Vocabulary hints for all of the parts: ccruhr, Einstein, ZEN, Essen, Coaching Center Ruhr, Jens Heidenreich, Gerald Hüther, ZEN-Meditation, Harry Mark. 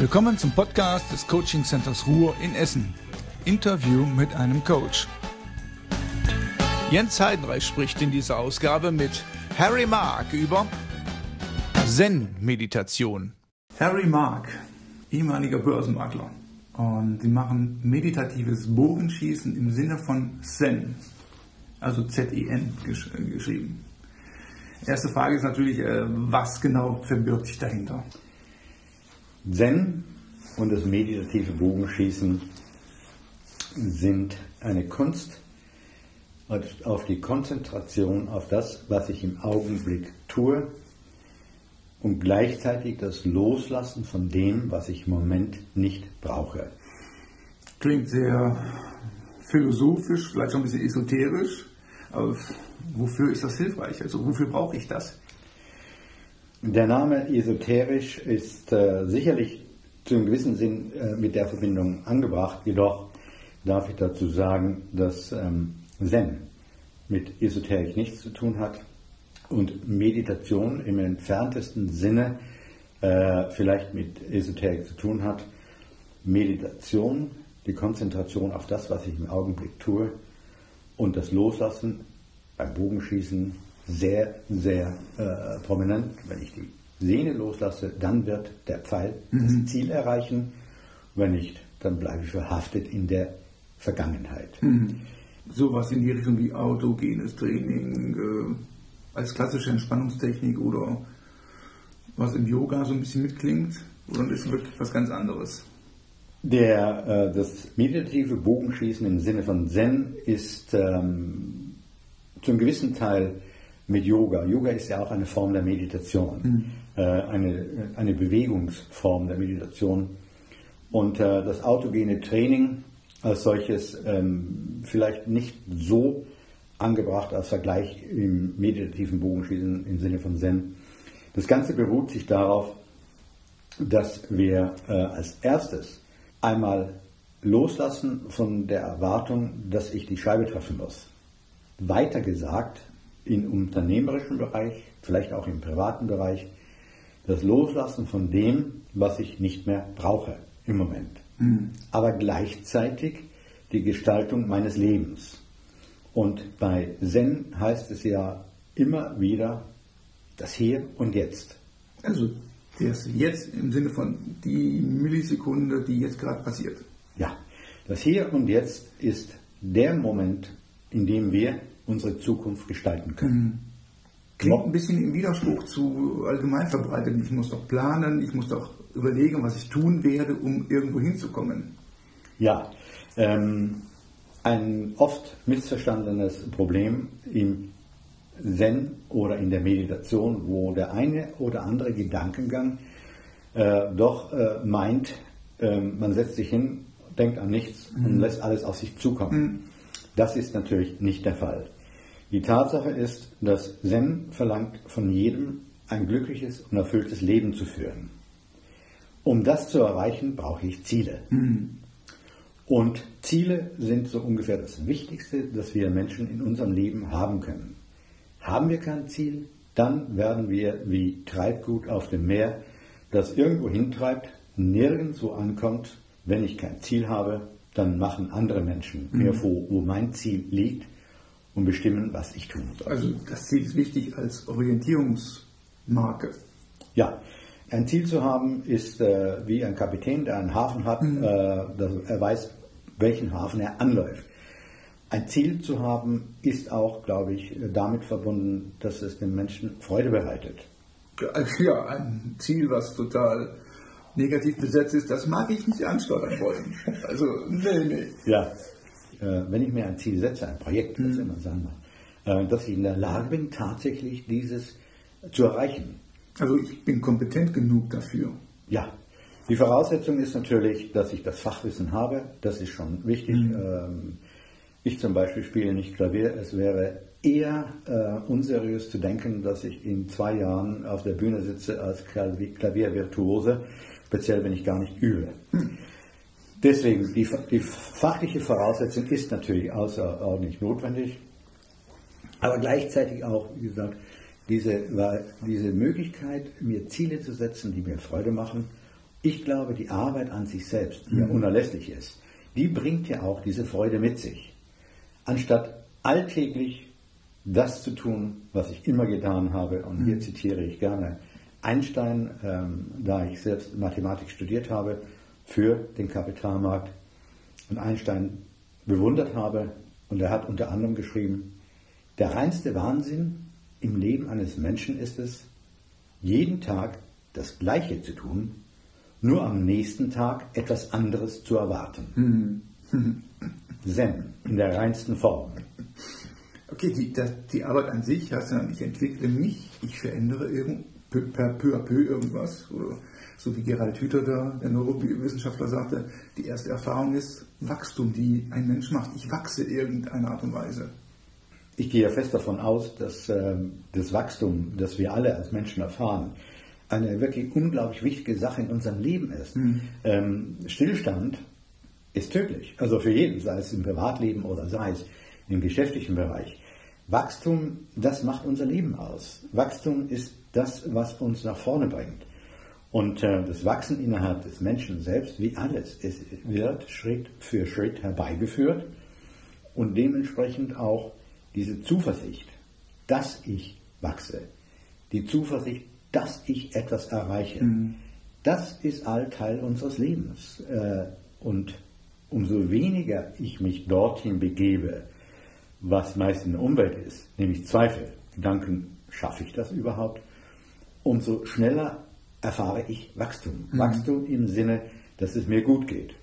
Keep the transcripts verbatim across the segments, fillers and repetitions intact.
Willkommen zum Podcast des Coaching Centers Ruhr in Essen. Interview mit einem Coach. Jens Heidenreich spricht in dieser Ausgabe mit Harry Mark über Zen-Meditation. Harry Mark, ehemaliger Börsenmakler. Und sie machen meditatives Bogenschießen im Sinne von Zen, also Z E N gesch geschrieben. Erste Frage ist natürlich, was genau verbirgt sich dahinter? Zen und das meditative Bogenschießen sind eine Kunst auf die Konzentration auf das, was ich im Augenblick tue und gleichzeitig das Loslassen von dem, was ich im Moment nicht brauche. Klingt sehr philosophisch, vielleicht auch ein bisschen esoterisch, aber wofür ist das hilfreich? Also wofür brauche ich das? Der Name esoterisch ist äh, sicherlich zu einem gewissen Sinn äh, mit der Verbindung angebracht, jedoch darf ich dazu sagen, dass ähm, Zen mit Esoterik nichts zu tun hat und Meditation im entferntesten Sinne äh, vielleicht mit Esoterik zu tun hat. Meditation, die Konzentration auf das, was ich im Augenblick tue und das Loslassen beim Bogenschießen, sehr, sehr äh, prominent. Wenn ich die Sehne loslasse, dann wird der Pfeil mhm. das Ziel erreichen. Wenn nicht, dann bleibe ich verhaftet in der Vergangenheit. Mhm. Sowas in die Richtung wie autogenes Training, äh, als klassische Entspannungstechnik oder was im Yoga so ein bisschen mitklingt, oder ist wirklich was ganz anderes? Der, äh, das meditative Bogenschießen im Sinne von Zen ist ähm, zum gewissen Teil mit Yoga. Yoga ist ja auch eine Form der Meditation, mhm. äh, eine, eine Bewegungsform der Meditation. Und äh, das autogene Training als solches ähm, vielleicht nicht so angebracht als Vergleich im meditativen Bogenschießen im Sinne von Zen. Das Ganze beruht sich darauf, dass wir äh, als erstes einmal loslassen von der Erwartung, dass ich die Scheibe treffen muss. Weiter gesagt, im unternehmerischen Bereich, vielleicht auch im privaten Bereich, das Loslassen von dem, was ich nicht mehr brauche im Moment. Mhm. Aber gleichzeitig die Gestaltung meines Lebens. Und bei Zen heißt es ja immer wieder das Hier und Jetzt. Also das Jetzt im Sinne von die Millisekunde, die jetzt gerade passiert. Ja, das Hier und Jetzt ist der Moment, in dem wir unsere Zukunft gestalten können. Klingt ein bisschen im Widerspruch zu allgemein verbreitet. Ich muss doch planen, ich muss doch überlegen, was ich tun werde, um irgendwo hinzukommen. Ja, ähm, ein oft missverstandenes Problem im Zen oder in der Meditation, wo der eine oder andere Gedankengang äh, doch äh, meint, äh, man setzt sich hin, denkt an nichts mhm. und lässt alles auf sich zukommen. Mhm. Das ist natürlich nicht der Fall. Die Tatsache ist, dass Zen verlangt, von jedem ein glückliches und erfülltes Leben zu führen. Um das zu erreichen, brauche ich Ziele. Mhm. Und Ziele sind so ungefähr das Wichtigste, das wir Menschen in unserem Leben haben können. Haben wir kein Ziel, dann werden wir wie Treibgut auf dem Meer, das irgendwo hintreibt, nirgendwo ankommt. Wenn ich kein Ziel habe, dann machen andere Menschen mir mhm. vor, wo mein Ziel liegt, und bestimmen, was ich tun soll. Also das Ziel ist wichtig als Orientierungsmarke. Ja, ein Ziel zu haben ist äh, wie ein Kapitän, der einen Hafen hat, mhm. äh, er weiß, welchen Hafen er anläuft. Ein Ziel zu haben ist auch, glaube ich, damit verbunden, dass es den Menschen Freude bereitet. Ja, ein Ziel, was total negativ besetzt ist, das mag ich nicht ansteuern wollen. Also, nee, nee. Ja. Wenn ich mir ein Ziel setze, ein Projekt, das immer sagen wir, dass ich in der Lage bin, tatsächlich dieses zu erreichen. Also ich bin kompetent genug dafür. Ja, die Voraussetzung ist natürlich, dass ich das Fachwissen habe, das ist schon wichtig. Mhm. Ich zum Beispiel spiele nicht Klavier, es wäre eher äh, unseriös zu denken, dass ich in zwei Jahren auf der Bühne sitze als Klaviervirtuose, speziell wenn ich gar nicht übe. Mhm. Deswegen, die, die fachliche Voraussetzung ist natürlich außerordentlich notwendig, aber gleichzeitig auch, wie gesagt, diese, diese Möglichkeit, mir Ziele zu setzen, die mir Freude machen Ich glaube, die Arbeit an sich selbst, die ja unerlässlich ist, die bringt ja auch diese Freude mit sich. Anstatt alltäglich das zu tun, was ich immer getan habe, und hier zitiere ich gerne Einstein, ähm, da ich selbst Mathematik studiert habe, für den Kapitalmarkt und Einstein bewundert habe. Und er hat unter anderem geschrieben, der reinste Wahnsinn im Leben eines Menschen ist es, jeden Tag das Gleiche zu tun, nur am nächsten Tag etwas anderes zu erwarten. Mhm. Zen in der reinsten Form. Okay, die, das, die Arbeit an sich heißt dann, ich entwickle mich, ich verändere irgend, peu, peu à peu irgendwas. Oder, so wie Gerald Hüther, der, der Neurowissenschaftler, sagte, die erste Erfahrung ist Wachstum, die ein Mensch macht. Ich wachse in irgendeiner Art und Weise. Ich gehe ja fest davon aus, dass äh, das Wachstum, das wir alle als Menschen erfahren, eine wirklich unglaublich wichtige Sache in unserem Leben ist. Mhm. Ähm, Stillstand ist tödlich, also für jeden, sei es im Privatleben oder sei es im geschäftlichen Bereich. Wachstum, das macht unser Leben aus. Wachstum ist das, was uns nach vorne bringt. Und äh, das Wachsen innerhalb des Menschen selbst, wie alles, es wird Schritt für Schritt herbeigeführt und dementsprechend auch diese Zuversicht, dass ich wachse, die Zuversicht, dass ich etwas erreiche, mhm. das ist all Teil unseres Lebens. Äh, und umso weniger ich mich dorthin begebe, was meist in der Umwelt ist, nämlich Zweifel, Gedanken, schaffe ich das überhaupt, umso schneller erfahre ich Wachstum. Mhm. Wachstum im Sinne, dass es mir gut geht.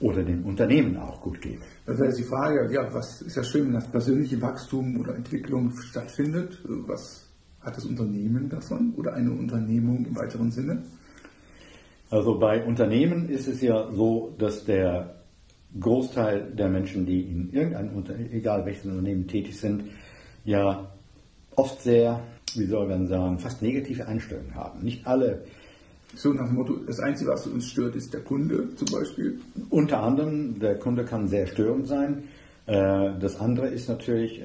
Oder dem Unternehmen auch gut geht. Das wäre die Frage, ja, was ist ja schön, wenn das persönliche Wachstum oder Entwicklung stattfindet, was hat das Unternehmen davon oder eine Unternehmung im weiteren Sinne? Also bei Unternehmen ist es ja so, dass der Großteil der Menschen, die in irgendeinem Unternehmen, egal welches Unternehmen tätig sind, ja oft sehr, wie soll man sagen, fast negative Einstellungen haben. Nicht alle. So nach dem Motto, das Einzige, was uns stört, ist der Kunde zum Beispiel? Unter anderem, der Kunde kann sehr störend sein. Das andere ist natürlich,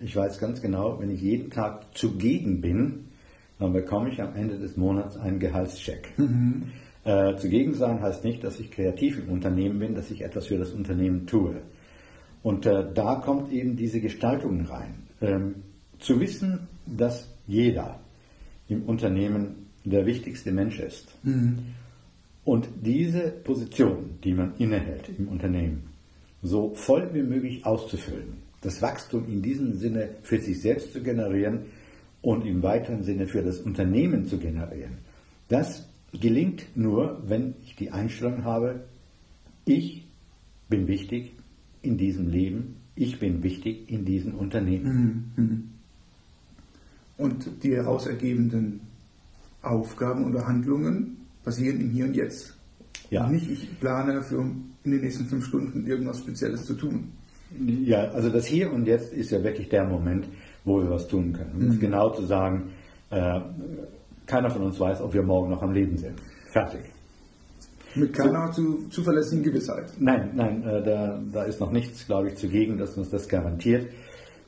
ich weiß ganz genau, wenn ich jeden Tag zugegen bin, dann bekomme ich am Ende des Monats einen Gehaltscheck. Mhm. Zugegen sein heißt nicht, dass ich kreativ im Unternehmen bin, dass ich etwas für das Unternehmen tue. Und da kommt eben diese Gestaltung rein. Zu wissen, dass jeder im Unternehmen der wichtigste Mensch ist. Mhm. Und diese Position, die man innehält im Unternehmen, so voll wie möglich auszufüllen, das Wachstum in diesem Sinne für sich selbst zu generieren und im weiteren Sinne für das Unternehmen zu generieren, das gelingt nur, wenn ich die Einstellung habe, ich bin wichtig in diesem Leben, ich bin wichtig in diesem Unternehmen. Mhm. Und die heraus ergebenden Aufgaben oder Handlungen passieren im Hier und Jetzt. Ja. Nicht, ich plane für in den nächsten fünf Stunden irgendwas Spezielles zu tun. Ja, also das Hier und Jetzt ist ja wirklich der Moment, wo wir was tun können. Um mhm. es genau zu sagen, äh, keiner von uns weiß, ob wir morgen noch am Leben sind. Fertig. Mit keiner zu, zuverlässigen Gewissheit. Nein, nein, äh, da, da ist noch nichts, glaube ich, zugegen, dass uns das garantiert.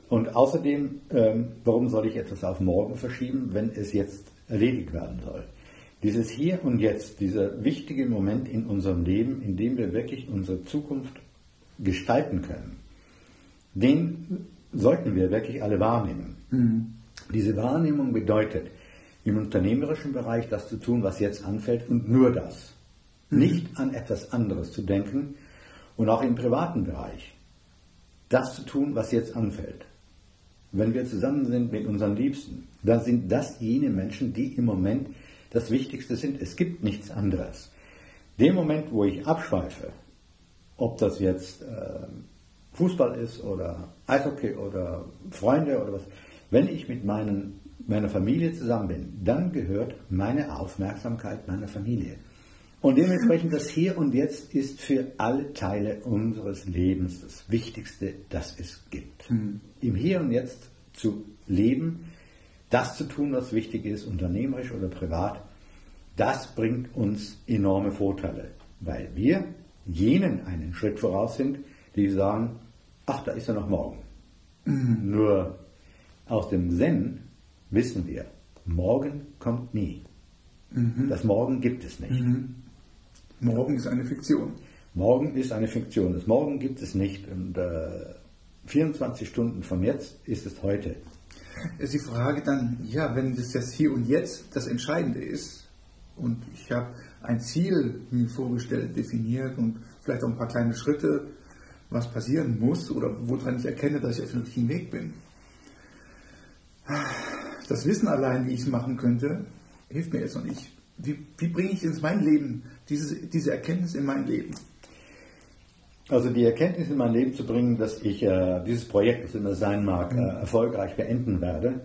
Und außerdem, ähm, warum soll ich etwas auf morgen verschieben, wenn es jetzt erledigt werden soll? Dieses Hier und Jetzt, dieser wichtige Moment in unserem Leben, in dem wir wirklich unsere Zukunft gestalten können, den sollten wir wirklich alle wahrnehmen. Mhm. Diese Wahrnehmung bedeutet, im unternehmerischen Bereich das zu tun, was jetzt anfällt und nur das. Mhm. Nicht an etwas anderes zu denken und auch im privaten Bereich das zu tun, was jetzt anfällt. Wenn wir zusammen sind mit unseren Liebsten, dann sind das jene Menschen, die im Moment das Wichtigste sind. Es gibt nichts anderes. Dem Moment, wo ich abschweife, ob das jetzt äh, Fußball ist oder Eishockey oder Freunde oder was, wenn ich mit meinen, meiner Familie zusammen bin, dann gehört meine Aufmerksamkeit meiner Familie. Und dementsprechend das Hier und Jetzt ist für alle Teile unseres Lebens das Wichtigste, das es gibt. Mhm. Im Hier und Jetzt zu leben, das zu tun, was wichtig ist, unternehmerisch oder privat, das bringt uns enorme Vorteile, weil wir jenen einen Schritt voraus sind, die sagen, ach, da ist er noch morgen. Mhm. Nur aus dem Zen wissen wir, morgen kommt nie. Mhm. Das Morgen gibt es nicht. Mhm. Morgen ist eine Fiktion. Morgen ist eine Fiktion. Das Morgen gibt es nicht. Und äh, vierundzwanzig Stunden von jetzt ist es heute. Ist die Frage dann, ja, wenn das jetzt hier und jetzt das Entscheidende ist und ich habe ein Ziel mir vorgestellt, definiert und vielleicht auch ein paar kleine Schritte, was passieren muss oder woran ich erkenne, dass ich auf dem richtigen Weg bin. Das Wissen allein, wie ich es machen könnte, hilft mir jetzt noch nicht. Wie, wie bringe ich ins mein Leben, diese, diese Erkenntnis in mein Leben? Also die Erkenntnis in mein Leben zu bringen, dass ich äh, dieses Projekt, das immer sein mag, mhm. äh, erfolgreich beenden werde,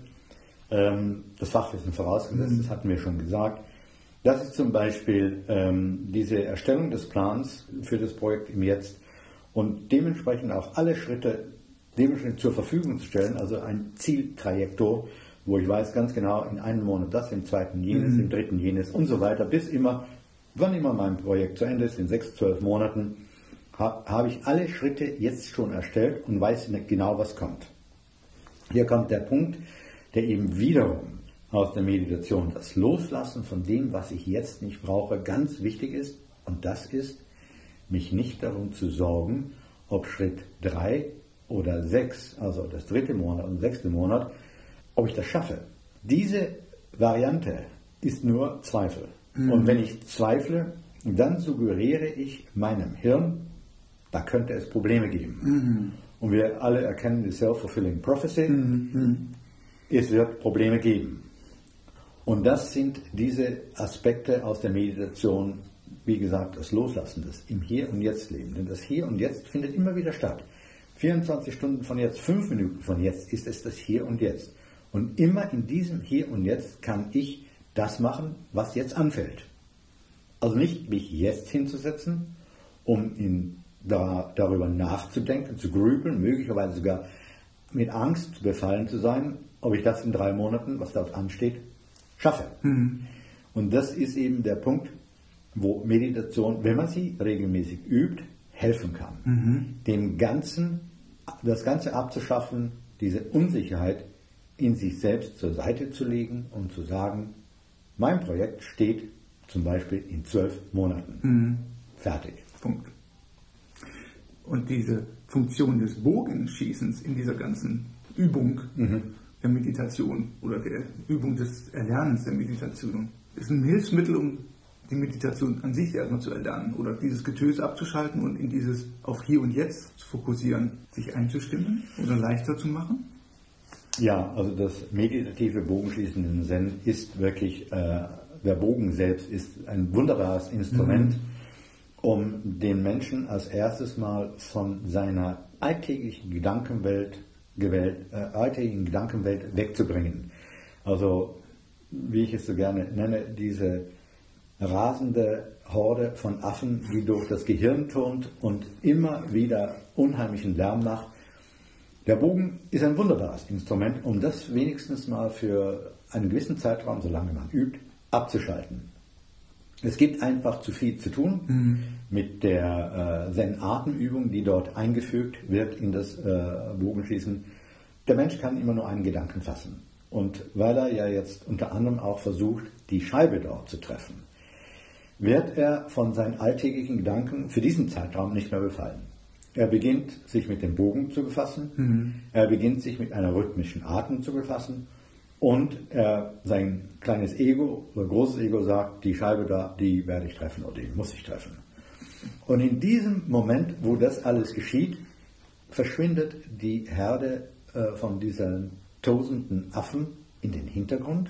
ähm, das Fachwissen vorausgesetzt, mhm. das hatten wir schon gesagt. Das ist zum Beispiel ähm, diese Erstellung des Plans für das Projekt im Jetzt und dementsprechend auch alle Schritte dementsprechend zur Verfügung zu stellen, also ein Zieltrajektor, wo ich weiß ganz genau, in einem Monat das, im zweiten jenes, mhm. im dritten jenes und so weiter, bis immer, wann immer mein Projekt zu Ende ist, in sechs, zwölf Monaten, habe ich alle Schritte jetzt schon erstellt und weiß nicht genau, was kommt. Hier kommt der Punkt, der eben wiederum aus der Meditation, das Loslassen von dem, was ich jetzt nicht brauche, ganz wichtig ist. Und das ist, mich nicht darum zu sorgen, ob Schritt drei oder sechs, also das dritte Monat und sechste Monat, ob ich das schaffe. Diese Variante ist nur Zweifel. Mhm. Und wenn ich zweifle, dann suggeriere ich meinem Hirn, da könnte es Probleme geben. Mhm. Und wir alle erkennen die Self-Fulfilling Prophecy. Mhm. Es wird Probleme geben. Und das sind diese Aspekte aus der Meditation, wie gesagt, das Loslassen, das im Hier und Jetzt leben. Denn das Hier und Jetzt findet immer wieder statt. vierundzwanzig Stunden von jetzt, fünf Minuten von jetzt ist es das Hier und Jetzt. Und immer in diesem Hier und Jetzt kann ich das machen, was jetzt anfällt. Also nicht mich jetzt hinzusetzen, um in Da, darüber nachzudenken, zu grübeln, möglicherweise sogar mit Angst befallen zu sein, ob ich das in drei Monaten, was dort ansteht, schaffe. Mhm. Und das ist eben der Punkt, wo Meditation, wenn man sie regelmäßig übt, helfen kann, mhm. dem Ganzen, das Ganze abzuschaffen, diese Unsicherheit in sich selbst zur Seite zu legen und zu sagen, mein Projekt steht zum Beispiel in zwölf Monaten. Mhm. Fertig. Punkt. Und diese Funktion des Bogenschießens in dieser ganzen Übung mhm. der Meditation oder der Übung des Erlernens der Meditation ist ein Hilfsmittel, um die Meditation an sich erstmal zu erlernen oder dieses Getöse abzuschalten und in dieses auf Hier und Jetzt zu fokussieren, sich einzustimmen oder leichter zu machen? Ja, also das meditative Bogenschießen im Zen ist wirklich, äh, der Bogen selbst ist ein wunderbares Instrument, mhm. um den Menschen als erstes mal von seiner alltäglichen Gedankenwelt, gewählt, äh, alltäglichen Gedankenwelt wegzubringen. Also, wie ich es so gerne nenne, diese rasende Horde von Affen, die durch das Gehirn turnt und immer wieder unheimlichen Lärm macht. Der Bogen ist ein wunderbares Instrument, um das wenigstens mal für einen gewissen Zeitraum, solange man übt, abzuschalten. Es gibt einfach zu viel zu tun mhm. mit der äh, Zen-Atemübung, die dort eingefügt wird in das äh, Bogenschießen. Der Mensch kann immer nur einen Gedanken fassen. Und weil er ja jetzt unter anderem auch versucht, die Scheibe dort zu treffen, wird er von seinen alltäglichen Gedanken für diesen Zeitraum nicht mehr befallen. Er beginnt, sich mit dem Bogen zu befassen, mhm. er beginnt, sich mit einer rhythmischen Atmung zu befassen. Und er, sein kleines Ego, oder großes Ego sagt, die Scheibe da, die werde ich treffen oder die muss ich treffen. Und in diesem Moment, wo das alles geschieht, verschwindet die Herde äh, von diesen tausenden Affen in den Hintergrund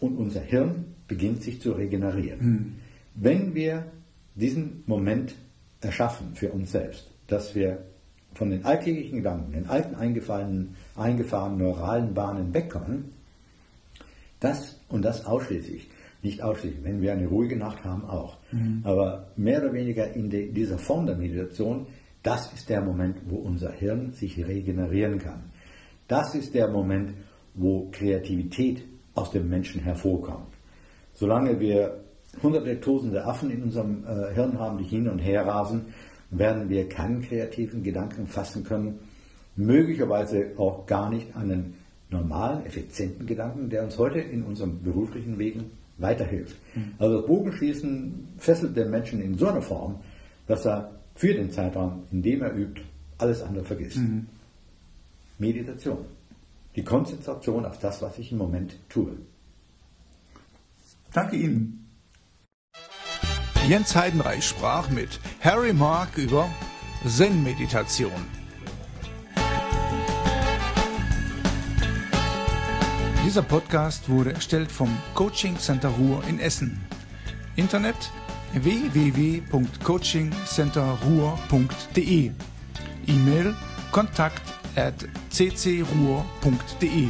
und unser Hirn beginnt sich zu regenerieren. Mhm. Wenn wir diesen Moment erschaffen für uns selbst, dass wir von den alltäglichen Gedanken, den alten eingefallenen, eingefahrenen neuralen Bahnen wegkommen, das und das ausschließlich, nicht ausschließlich, wenn wir eine ruhige Nacht haben auch, mhm. aber mehr oder weniger in de, dieser Form der Meditation, das ist der Moment, wo unser Hirn sich regenerieren kann. Das ist der Moment, wo Kreativität aus dem Menschen hervorkommt. Solange wir hunderte, tausende Affen in unserem äh, Hirn haben, die hin und her rasen, werden wir keinen kreativen Gedanken fassen können, möglicherweise auch gar nicht einen normalen, effizienten Gedanken, der uns heute in unserem beruflichen Wegen weiterhilft. Also das Bogenschießen fesselt den Menschen in so einer Form, dass er für den Zeitraum, in dem er übt, alles andere vergisst. Mhm. Meditation. Die Konzentration auf das, was ich im Moment tue. Danke Ihnen. Jens Heidenreich sprach mit Harry Mark über Zen-Meditation. Dieser Podcast wurde erstellt vom Coaching Center Ruhr in Essen. Internet w w w punkt coaching center ruhr punkt de. E-Mail kontakt at c c ruhr punkt de.